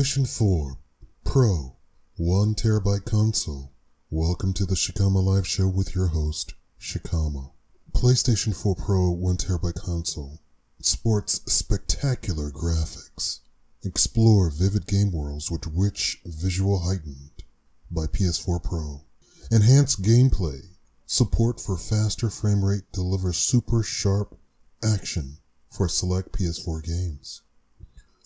PlayStation 4 Pro 1TB console. Welcome to the Shakaama Live Show with your host, Shakaama. PlayStation 4 Pro 1TB console sports spectacular graphics. Explore vivid game worlds with rich visual heightened by PS4 Pro. Enhanced gameplay. Support for faster frame rate delivers super sharp action for select PS4 games.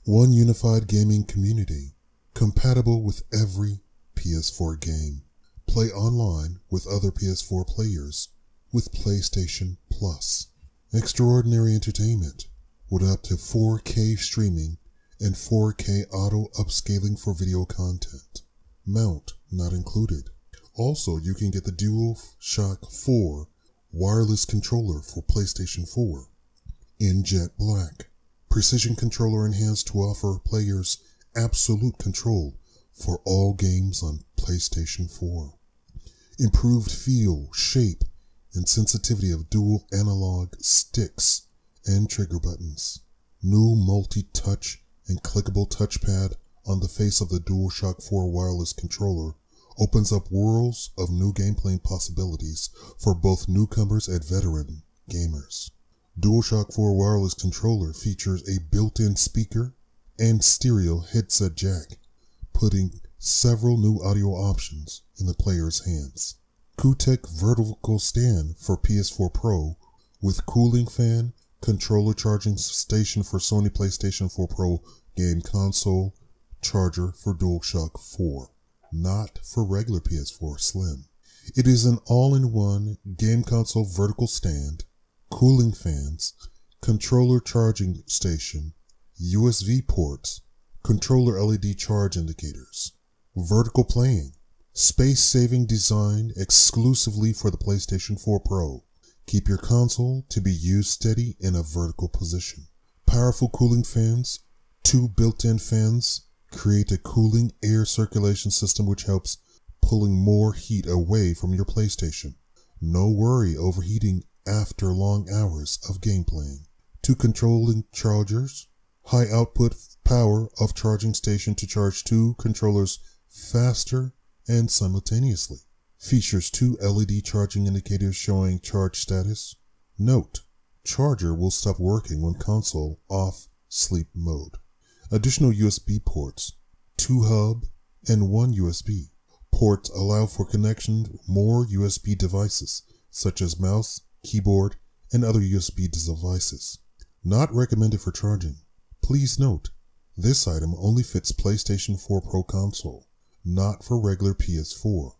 One unified gaming community compatible with every PS4 game. Play online with other PS4 players with PlayStation Plus. Extraordinary entertainment with up to 4K streaming and 4K auto upscaling for video content. Mount not included. Also, you can get the DualShock 4 wireless controller for PlayStation 4 in jet black. Precision controller enhanced to offer players absolute control for all games on PlayStation 4. Improved feel, shape, and sensitivity of dual analog sticks and trigger buttons. New multi-touch and clickable touchpad on the face of the DualShock 4 wireless controller opens up worlds of new gameplay possibilities for both newcomers and veteran gamers. DualShock 4 wireless controller features a built-in speaker and stereo headset jack, putting several new audio options in the player's hands. Kootek vertical stand for PS4 Pro with cooling fan, controller charging station for Sony PlayStation 4 Pro game console, charger for DualShock 4, not for regular PS4 Slim. It is an all-in-one game console vertical stand, cooling fans, controller charging station, USB ports, controller LED charge indicators, vertical playing, space-saving design exclusively for the PlayStation 4 Pro. Keep your console to be used steady in a vertical position. Powerful cooling fans, two built-in fans, create a cooling air circulation system which helps pulling more heat away from your PlayStation. No worry overheating after long hours of game playing. Two controlling chargers, high output power of charging station to charge two controllers faster and simultaneously. Features two LED charging indicators showing charge status. Note, charger will stop working when console off sleep mode. Additional USB ports, two hub and one USB. Ports allow for connection to more USB devices such as mouse, keyboard, and other USB devices. Not recommended for charging. Please note, this item only fits PlayStation 4 Pro console, not for regular PS4.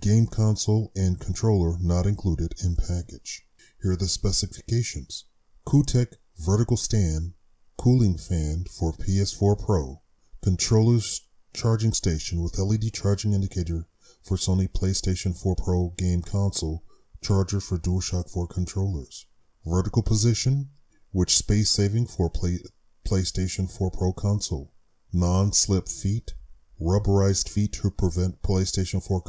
Game console and controller not included in package. Here are the specifications. Kootek vertical stand, cooling fan for PS4 Pro, controller's charging station with LED charging indicator for Sony PlayStation 4 Pro game console, charger for DualShock 4 controllers, vertical position, which space saving for PlayStation 4 Pro console, non-slip feet, rubberized feet to prevent PlayStation 4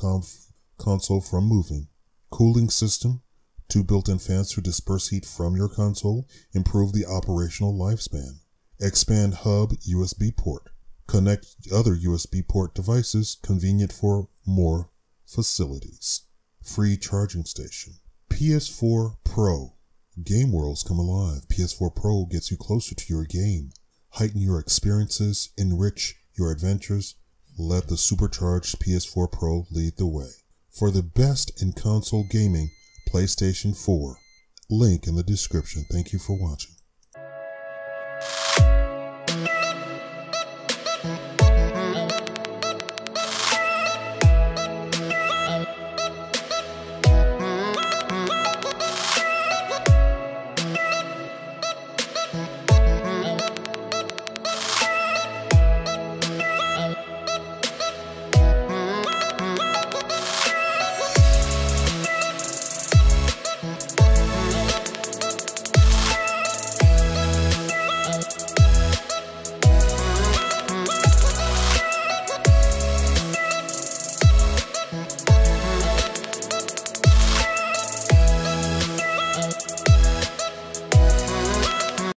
console from moving, cooling system, two built-in fans to disperse heat from your console, improve the operational lifespan, expand hub USB port, connect other USB port devices, convenient for more facilities. Free charging station. PS4 Pro. Game worlds come alive. PS4 Pro gets you closer to your game. Heighten your experiences, enrich your adventures. Let the supercharged PS4 Pro lead the way. For the best in console gaming, PlayStation 4. Link in the description. Thank you for watching.